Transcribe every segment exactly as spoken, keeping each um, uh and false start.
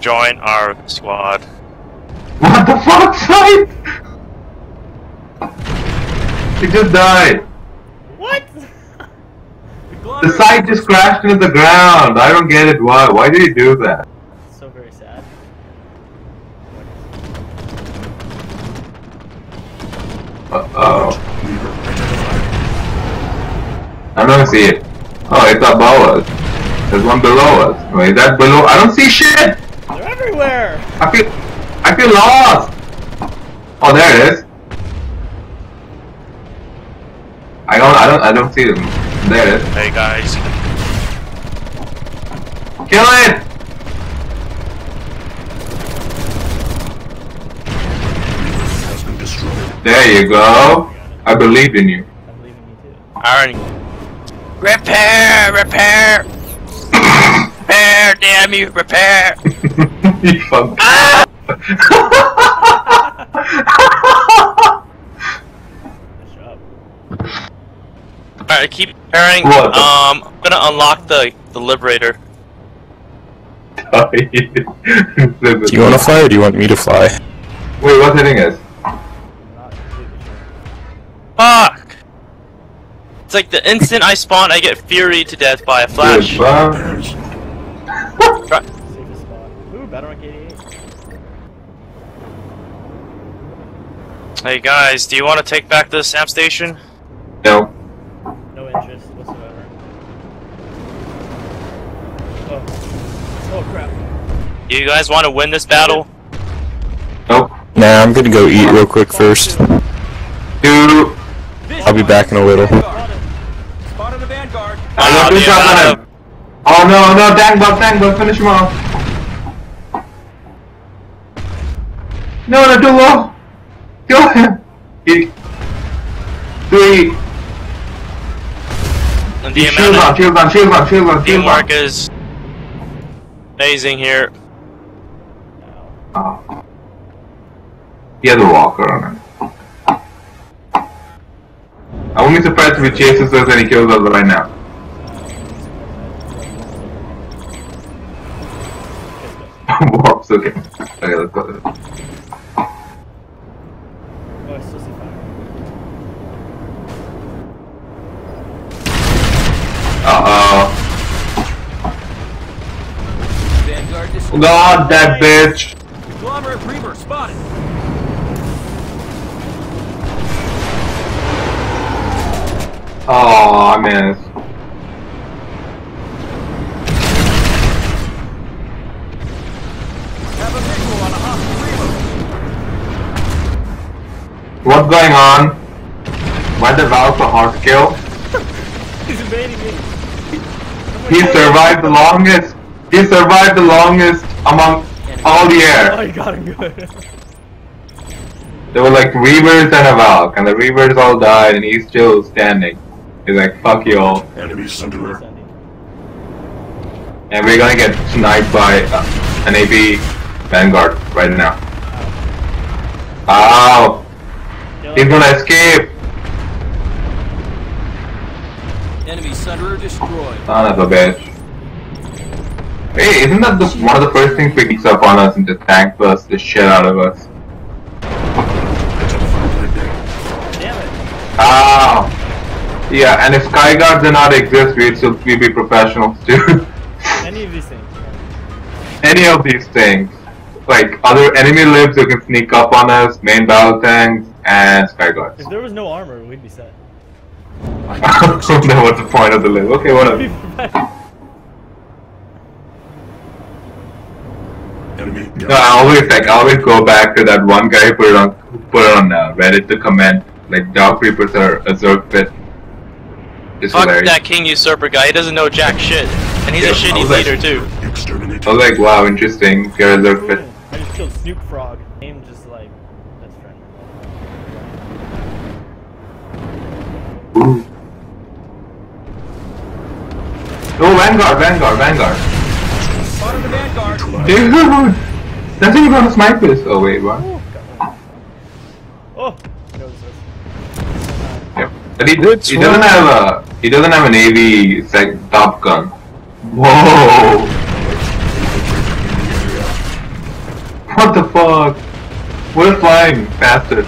Join our squad. What the fuck, Sight? He just died. What? The, the Sight just crashed into the ground. I don't get it. Why? Why did he do that? So very sad. Uh oh. I don't see it. Oh, it's above us. There's one below us. Wait, that below? I don't see shit! They're everywhere! I feel... I feel lost! Oh, there it is. I don't... I don't... I don't see them. There it is. Hey, guys. Kill it! Has been destroyed. There you go. I believe in you. I believe in you too. Alrighty. Repair! Repair! Repair, damn you, repair! You fuck. Ah! Alright, keep repairing. What? Um, I'm gonna unlock the, the Liberator. Do you wanna fly or do you want me to fly? Wait, what's hitting us? Fuck! It's like the instant I spawn, I get fury to death by a flash. Goodbye. Try. Ooh, battle rank eighty-eight. Hey guys, do you want to take back this amp station? No. No interest whatsoever. Oh, oh crap. You guys want to win this battle? Nope. Nah, I'm gonna go eat real quick first. Dude. I'll be back in a little. Spotted a vanguard. I love you. Oh no, no, dang bug, dang bug, finish him off. No, no, too low. Kill him. He... Three. And the shield on, shield on, shield on, shield on, shield on. Is amazing here. Oh. He has a walker on him. I wouldn't be surprised if he chases us and he kills us right now. Warps, okay. Okay, let's go. There. Oh, I still see fire. Uh oh. God, that bitch! Conglomerate Reaver spotted! Oh, I missed. What's going on? Why the Valve a hard kill? He's invading me. He survived the longest. He survived the longest among all the air. Oh, you got him good. There were like Reavers and a Valve, and the Reavers all died, and he's still standing. He's like, fuck you all. Enemy center. And we're gonna get sniped by uh, an A P Vanguard right now. Ow! He's gonna escape! Enemy sunderer destroyed. Son of a bitch. Hey, isn't that the, one of the first things he picks up on us and just tank us the shit out of us? Damn it. Ow! Yeah, and if Sky Guards did not exist, we'd still we'd be professionals too. Any of these things. Any of these things. Like, other enemy libs who can sneak up on us, main battle tanks, and Sky Guards. If there was no armor, we'd be set. I don't know what's the point of the lib. Okay, whatever. No, I always like, I always go back to that one guy who put it on, put it on uh, Reddit to comment, like, Dark Reapers are a Zerg pit. It's Fuck hilarious. That King Usurper guy, he doesn't know jack shit. And he's yeah, a shitty leader, like, too. Exterminate. I was like, wow, interesting. You're a Zerg pit. I just killed Snoop Frog. Name just like... Ooh. Oh, Vanguard, Vanguard, Vanguard. Spotted the Vanguard. Dude! That's even gonna snipe this. Oh, wait, what? Oh! Yep. But he, he doesn't have a... He doesn't have an A V, like, top gun. Whoa! What the fuck? We're flying, bastard.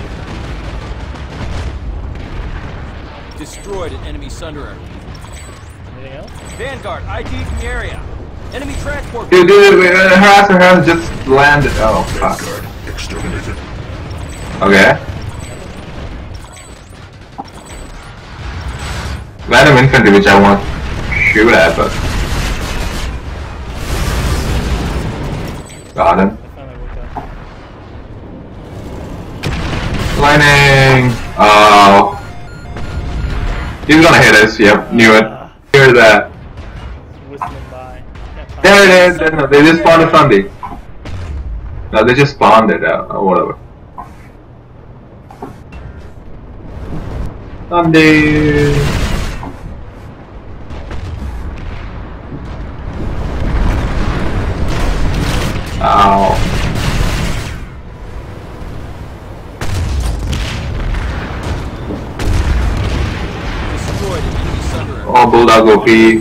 Destroyed an enemy Sunderer. Anything else? Vanguard, I D from the area. Enemy transport. Dude, dude, dude, harasser, harasser just landed. Oh, fuck. Vanguard exterminated. Okay. Random infantry, which I want to shoot at, but. Got him. Lightning! Oh. He was gonna hit us, yep, uh, knew it. Hear that. By. There it is! There, no, they just spawned a Sunday. No, they just spawned it out, or whatever. Sunday! Ow. Oh, Bulldog O P.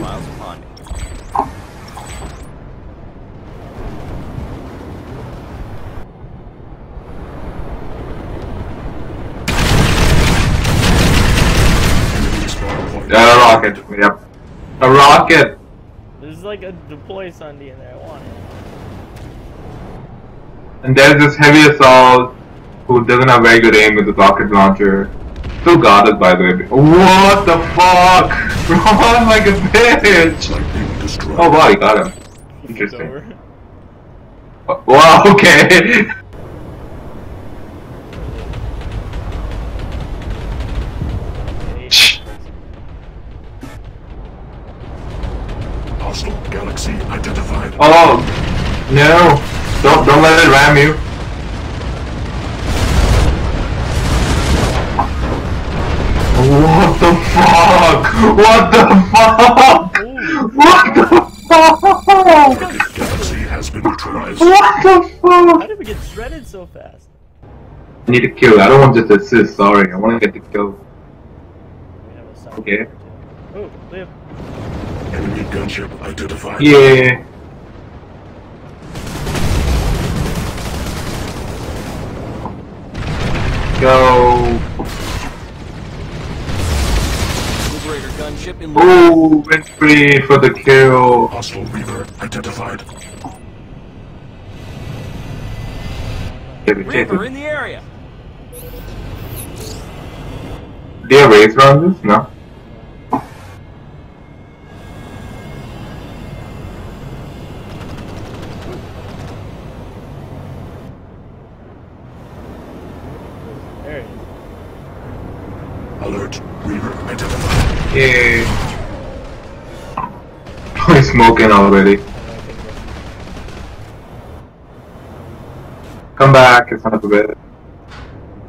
Yeah, a rocket. Yep. A rocket! There's like a deploy Sunday in there. I want it. And there's this heavy assault who doesn't have very good aim with the rocket launcher. Still guarded, by the way. What the fuck? Run like a bitch! Like oh wow, you got him. Interesting. Oh, wow, okay! Hostile galaxy identified. Oh! No! Don't, don't let it ram you. What the fuck? What the fuck? What the fuck? Target galaxy has been neutralized. What the fuck? How did we get shredded so fast? I need a kill. I don't want just assist. Sorry, I want to get the kill. Okay. Oh, live. Enemy gunship identified. Yeah. Go. Ooh, went free for the kill. Hostile Reaver identified. Reaver in the area. Do you have rays around this? No. There it is. Alert, Reaver identified. Yay! I'm smoking already. Come back, it's not a bit.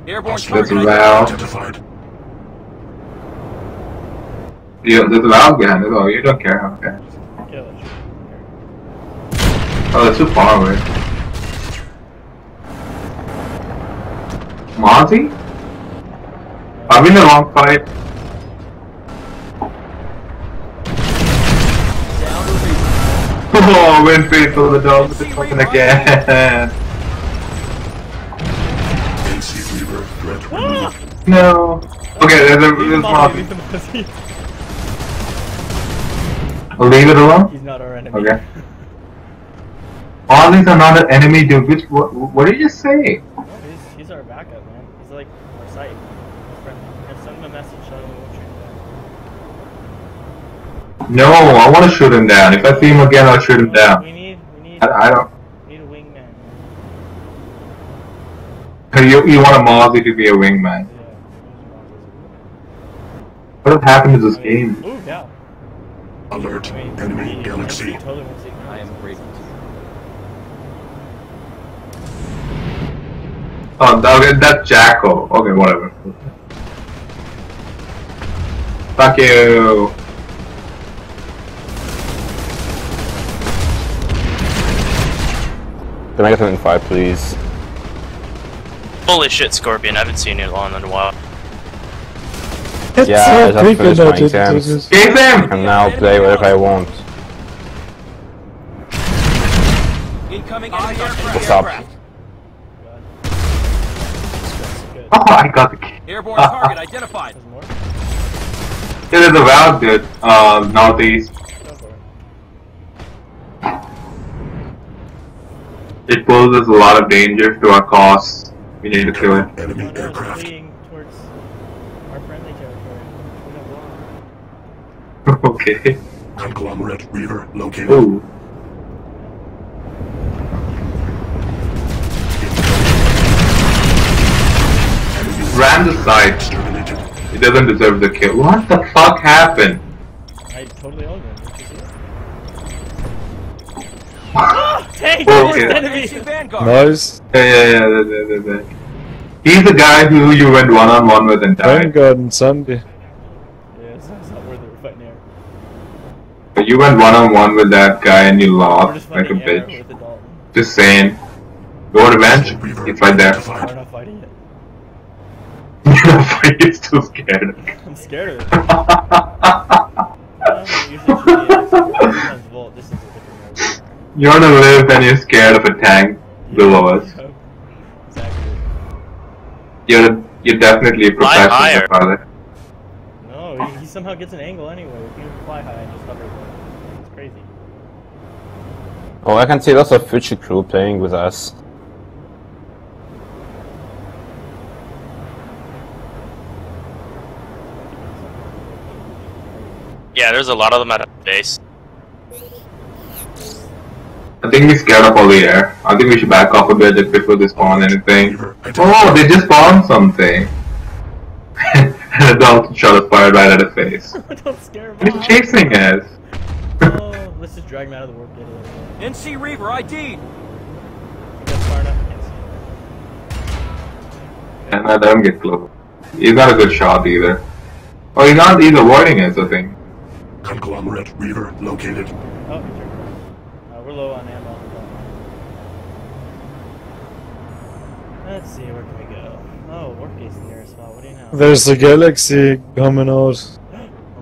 Airborne there's a valve. Yeah, there's a valve behind it, oh, you don't care, okay. Oh, it's too far away. Mozzie? Are we in the wrong fight? Oh, Winfrey for the dog, it's fucking again. No. Okay, there's a there's Mozzie. Leave it alone? He's not our enemy. Okay. All these are not an enemy, dude. Which what what did you say? No, he's, he's our backup, man. He's like our site. Friendly. Send him a message, show him. No, I want to shoot him down. If I see him again, I'll shoot him down. We need, we need, I, I don't. We need a wingman. You, you want a Mozzie to be a wingman. Yeah. What has happened to this I mean, game? Ooh, yeah. Alert, I mean, enemy we, galaxy. We totally won't see I am grateful to you. Oh, that, that's Jackal. Okay, whatever. Fuck you. Can I get an N five, please? Holy shit, Scorpion, I haven't seen you long in a while. It's yeah, I just have to finish my exams. Just... I can now play whatever I want. What's up? Oh, I got the key. Airborne target identified. Yeah, there's a valve, dude. Uh, northeast. It poses a lot of danger to our cause. We need to kill it. Enemy aircraft. Towards our friendly territory. Okay. Conglomerate reaver located. Ooh. Random side. He doesn't deserve the kill. What the fuck happened? I totally owned him. Hey, oh, okay. Enemy. Nice. Yeah, yeah, yeah, yeah, yeah, yeah, yeah. He's the guy who you went one on one with and died. Vanguard and Sunday. Yeah, so it's not worth it. We're fighting air. But you went one on one with that guy and you lost like a bitch. Just saying. Go revenge. You fight that. I'm not fighting it. You're still scared. I'm scared of it. You want to live and you're scared of a tank below us. Exactly. You're, you're definitely a professional pilot. No, he, he somehow gets an angle anyway. If you fly high and just cover it. It's crazy. Oh, I can see lots of Fuji crew playing with us. Yeah, there's a lot of them at the base. I think we scared up all the air. I think we should back off a bit if it would spawn anything. Oh, they just spawned something. An adult shot a fire right at his face. Don't scare him. He's chasing us. Oh, let's just drag him out of the warp gate a little bit. N C Reaver, I D! And I let him get close. He's not a good shot either. Oh, he's not, he's avoiding us, I think. Conglomerate Reaver located. Oh, uh, we're low on ammo. Let's see, where can we go? Oh, warp gate's the nearest spot. What do you know? There's a galaxy coming out. Oh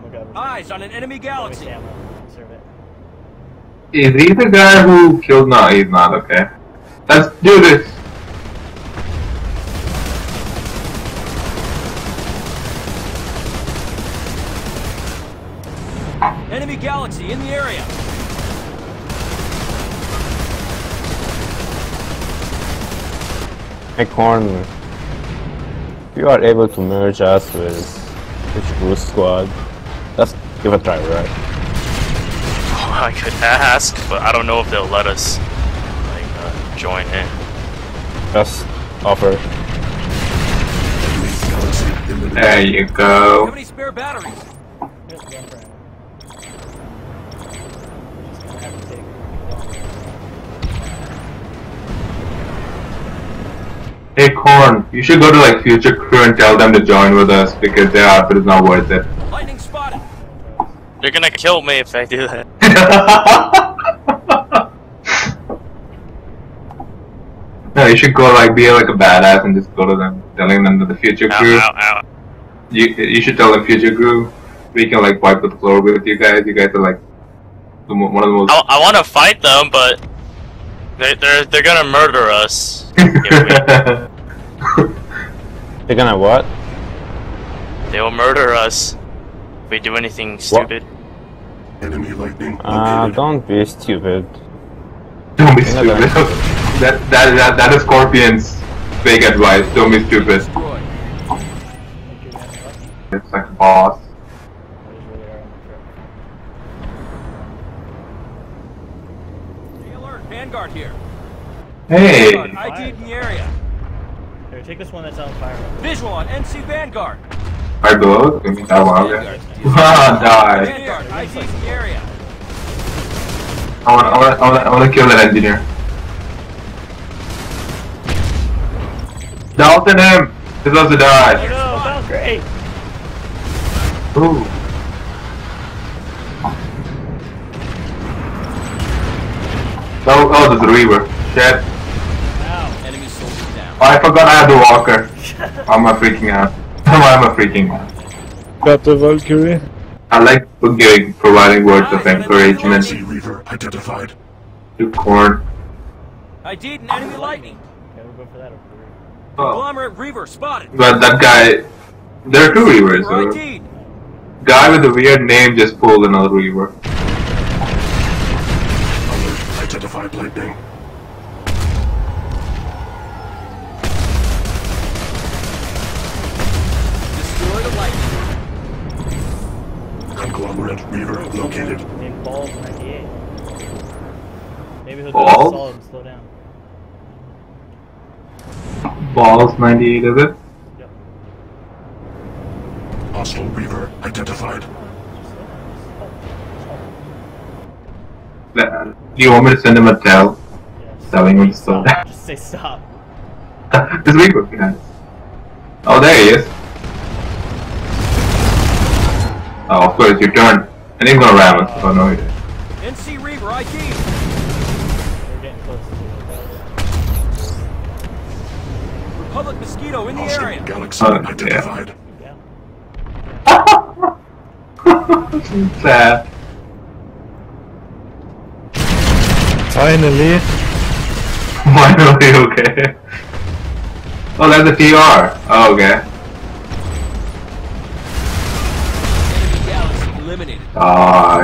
my god. Eyes on an enemy galaxy. Is he the guy who killed? No, he's not, okay. Let's do this. Enemy galaxy in the area. Hey Corn, if you are able to merge us with this blue squad, let's give it a try, right? Oh, I could ask, but I don't know if they'll let us like uh, join in. Just offer. There you go. How many spare batteries? Hey Korn, you should go to like future crew and tell them to join with us because their outfit is not worth it. Lightning spotted. They're gonna kill me if I do that. No, you should go like be like a badass and just go to them, telling them that the future crew. Ow, ow, ow. You you should tell them future crew. We can like wipe the floor with you guys. You guys are like the, one of the most. I, I want to fight them, but. They, they're, they're gonna murder us. They're gonna what? They will murder us if we do anything stupid. Enemy lightning. Ah, uh, don't be stupid. Don't be stupid. that, that, that, that is Scorpion's big advice. Don't be stupid. It's like a boss. Vanguard here. Hey! I D in the area. Here, take this one that's on fire. Visual on N C Vanguard. I blow? I mean, that one, okay. Wow, die. Vanguard, I D in the area. I wanna, I wanna, I wanna, I wanna kill that engineer. Dalton him! He's about to die. Oh no, that was great. Ooh. Oh, oh, there's a Reaver. Shit. Ow. Enemy soldier down. Oh, I forgot I had the walker. I'm a freaking out. I'm a freaking out. Got the Valkyrie. I like giving, providing words of encouragement. Reaver identified. To Korn. I did an enemy lightning. Yeah, we'll go for that over Conglomerate Reaver spotted. But that guy, there are two Reavers. So. Guy with the weird name just pulled another Reaver. Identified lightning. Destroy the lightning. Conglomerate Reaver located. Maybe he'll Ball? do solid and slow down. Balls ninety-eight is it? Yep. Hostile Reaver identified. Do you want me to send him a tell? Yeah, telling him to stop. Just say stop. This Reaver behind. Oh, there he is. Oh, of course, you turned. And he's gonna ram us. Oh no, he did. N C Reaver I D! We're getting close to it. Public mosquito in the Austin area. Galaxy oh, identified. Yeah. Sad. Finally. Finally, okay. Oh, that's a T R. Oh, okay. Enemy galaxy eliminated. Ah. Uh,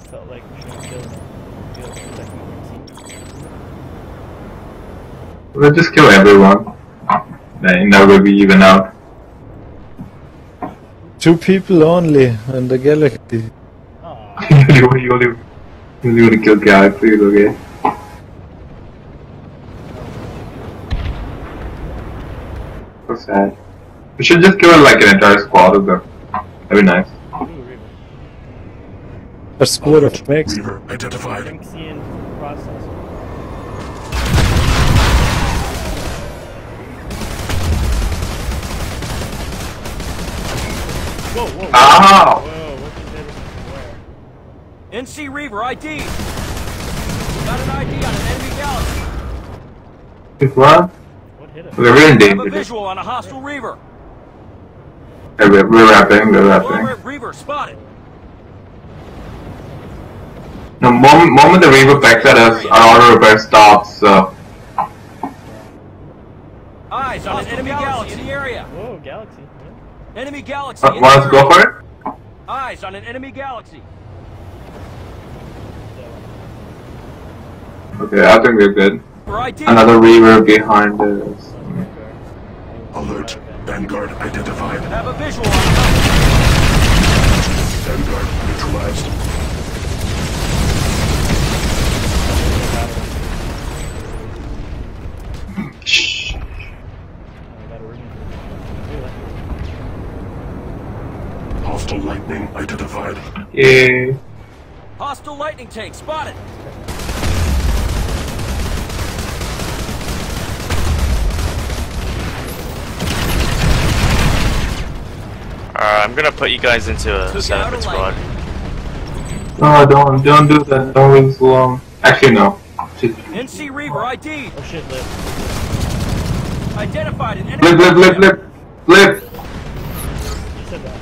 felt like we should kill them. We'll just kill everyone. Then that will be even out. Two people only in the galaxy. Oh. you only, you only, you only kill galaxies, okay? So sad. We should just kill like an entire squad of them. That'd be nice. A squad of mechs. Identified. Whoa, whoa, whoa. Ow! Whoa, what did they do? Where? N C Reaver I D! Got an I D on an enemy galaxy! What? What hit us? We're really in danger. We have a visual on a hostile Reaver! Hey, we're, we're wrapping, we're wrapping. Reaver spotted! The moment, moment the Reaver backs at us, our auto repair stops, so... Eyes on an enemy galaxy in the area! Whoa, galaxy. Enemy galaxy. Uh, want us to go for it? Eyes on an enemy galaxy. Okay, I think we're good. Another Reaver behind us. Alert! Vanguard identified. Have a visual on us. Vanguard neutralized. Shh. Hostile lightning identified. Yeah. Hostile lightning tank spotted. Alright, I'm gonna put you guys into a setup squad. No, don't, don't do that. Don't wait so long. Actually, no. N C Reaver I D. Oh shit, Lip. Identified an enemy. Lip, Lip, Lip, Lip, Lip. You said that.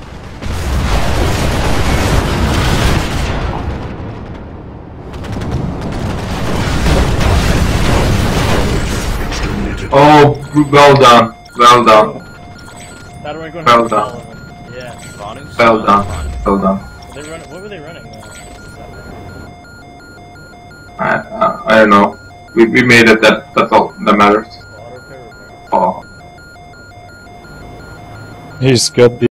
Oh, well done, well done. How do I go well done. Yeah. Well done, well done. They run, what were they running? I, I, I don't know. We, we made it, that, that's all that matters. Oh. He's got the